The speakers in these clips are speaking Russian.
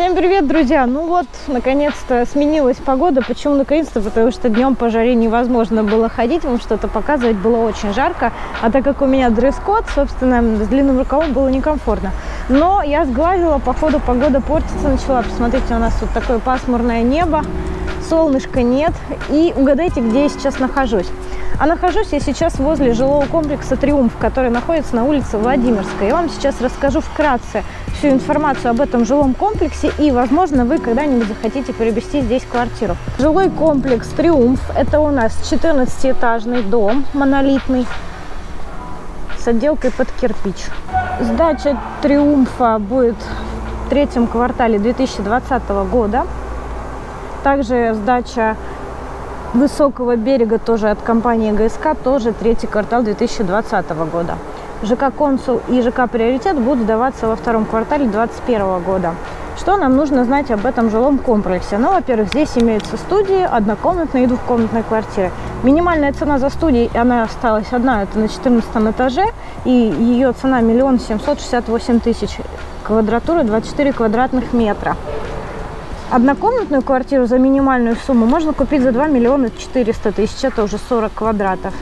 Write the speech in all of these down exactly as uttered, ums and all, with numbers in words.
Всем привет, друзья! Ну вот, наконец-то сменилась погода. Почему наконец-то? Потому что днем по жаре невозможно было ходить, вам что-то показывать было очень жарко. А так как у меня дресс-код, собственно, с длинным рукавом было некомфортно. Но я сглазила, походу погода портится начала. Посмотрите, у нас тут такое пасмурное небо, солнышка нет. И угадайте, где я сейчас нахожусь. А нахожусь я сейчас возле жилого комплекса «Триумф», который находится на улице Владимирской. Я вам сейчас расскажу вкратце всю информацию об этом жилом комплексе, и, возможно, вы когда-нибудь захотите приобрести здесь квартиру. Жилой комплекс «Триумф» – это у нас четырнадцатиэтажный дом монолитный с отделкой под кирпич. Сдача «Триумфа» будет в третьем квартале две тысячи двадцатого года. Также сдача Высокого берега тоже от компании ГСК, тоже третий квартал две тысячи двадцатого года. ЖК «Консул» и ЖК «Приоритет» будут сдаваться во втором квартале две тысячи двадцать первого года. Что нам нужно знать об этом жилом комплексе? Ну, во-первых, здесь имеются студии, однокомнатные и двухкомнатные квартиры. Минимальная цена за студии, она осталась одна, это на четырнадцатом этаже, и ее цена один миллион семьсот шестьдесят восемь тысяч, квадратура двадцать четыре квадратных метра. Однокомнатную квартиру за минимальную сумму можно купить за два миллиона четыреста тысяч, это уже сорок квадратов.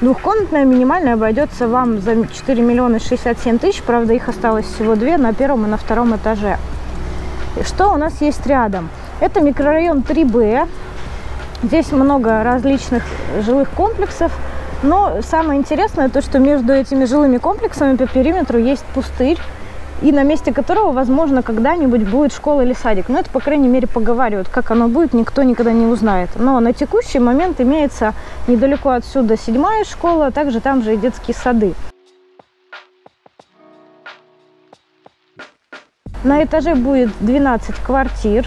Двухкомнатная минимальная обойдется вам за четыре миллиона шестьдесят семь тысяч, правда их осталось всего две на первом и на втором этаже. И что у нас есть рядом? Это микрорайон три бэ, здесь много различных жилых комплексов, но самое интересное то, что между этими жилыми комплексами по периметру есть пустырь, и на месте которого, возможно, когда-нибудь будет школа или садик. Но это, по крайней мере, поговаривают. Как оно будет, никто никогда не узнает. Но на текущий момент имеется недалеко отсюда седьмая школа, а также там же и детские сады. На этаже будет двенадцать квартир.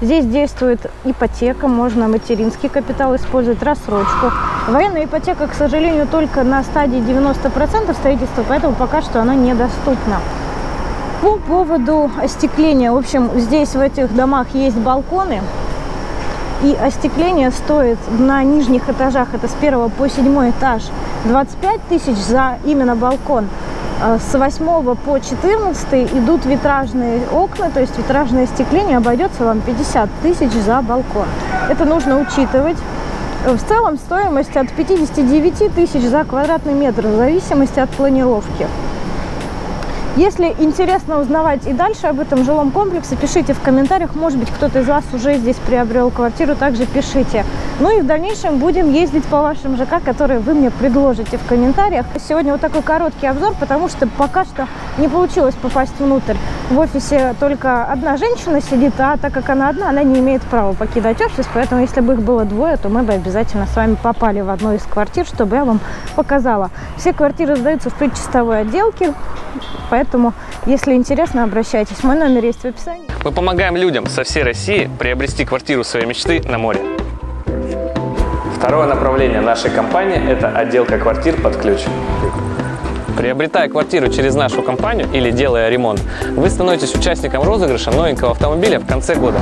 Здесь действует ипотека, можно материнский капитал использовать, рассрочку. Военная ипотека, к сожалению, только на стадии девяноста процентов строительства, поэтому пока что она недоступна. По поводу остекления, в общем, здесь в этих домах есть балконы. И остекление стоит на нижних этажах, это с первого по седьмой этаж, двадцать пять тысяч за именно балкон. С восьмого по четырнадцатый идут витражные окна, то есть витражное остекление обойдется вам пятьдесят тысяч за балкон. Это нужно учитывать. В целом стоимость от пятидесяти девяти тысяч за квадратный метр, в зависимости от планировки. Если интересно узнавать и дальше об этом жилом комплексе, пишите в комментариях. Может быть, кто-то из вас уже здесь приобрел квартиру, также пишите. Ну и в дальнейшем будем ездить по вашим ЖК, которые вы мне предложите в комментариях. Сегодня вот такой короткий обзор, потому что пока что не получилось попасть внутрь. В офисе только одна женщина сидит, а так как она одна, она не имеет права покидать офис. Поэтому если бы их было двое, то мы бы обязательно с вами попали в одну из квартир, чтобы я вам показала. Все квартиры сдаются в предчистовой отделке, поэтому, если интересно, обращайтесь. Мой номер есть в описании. Мы помогаем людям со всей России приобрести квартиру своей мечты на море. Второе направление нашей компании – это отделка квартир под ключ. Приобретая квартиру через нашу компанию или делая ремонт, вы становитесь участником розыгрыша новенького автомобиля в конце года.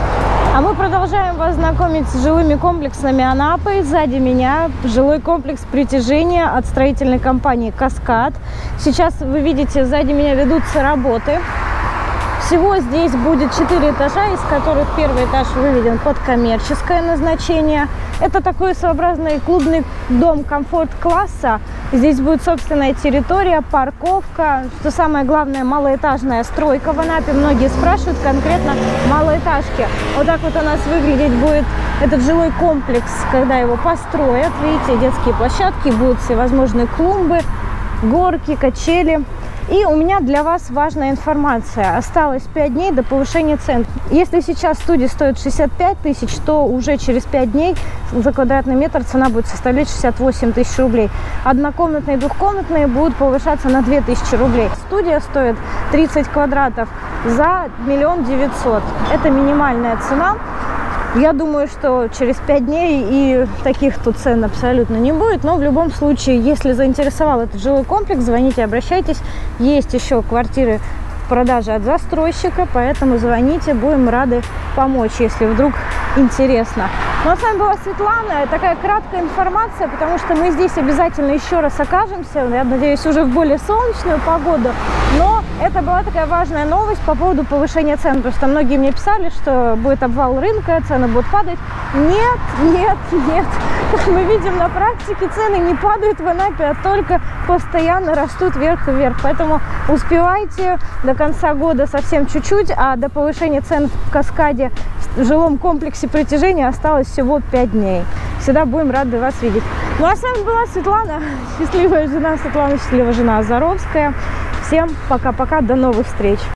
А мы продолжаем вас знакомить с жилыми комплексами Анапы. Сзади меня жилой комплекс «Притяжение» от строительной компании «Каскад». Сейчас вы видите, сзади меня ведутся работы. Всего здесь будет четыре этажа, из которых первый этаж выведен под коммерческое назначение. Это такой своеобразный клубный дом комфорт-класса. Здесь будет собственная территория, парковка. Что самое главное, малоэтажная стройка в Анапе. Многие спрашивают конкретно малоэтажки. Вот так вот у нас выглядеть будет этот жилой комплекс, когда его построят. Видите, детские площадки, будут всевозможные клумбы, горки, качели. И у меня для вас важная информация. Осталось пять дней до повышения цен. Если сейчас студия стоит шестьдесят пять тысяч, то уже через пять дней за квадратный метр цена будет составлять шестьдесят восемь тысяч рублей. Однокомнатные и двухкомнатные будут повышаться на две тысячи рублей. Студия стоит тридцать квадратов за один миллион девятьсот тысяч. Это минимальная цена. Я думаю, что через пять дней и таких тут цен абсолютно не будет. Но в любом случае, если заинтересовал этот жилой комплекс, звоните, обращайтесь. Есть еще квартиры в продаже от застройщика, поэтому звоните, будем рады помочь, если вдруг интересно. Ну а с вами была Светлана. Такая краткая информация, потому что мы здесь обязательно еще раз окажемся. Я надеюсь, уже в более солнечную погоду. Но Это была такая важная новость по поводу повышения цен, потому что многие мне писали, что будет обвал рынка, цены будут падать. Нет, нет, нет. Как мы видим на практике, цены не падают в Анапе, а только постоянно растут вверх и вверх. Поэтому успевайте до конца года совсем чуть-чуть, а до повышения цен в Каскаде в жилом комплексе «Притяжение» осталось всего пять дней. Всегда будем рады вас видеть. Ну а с вами была Светлана, счастливая жена Светлана, счастливая жена Озаровская. Всем пока-пока, до новых встреч!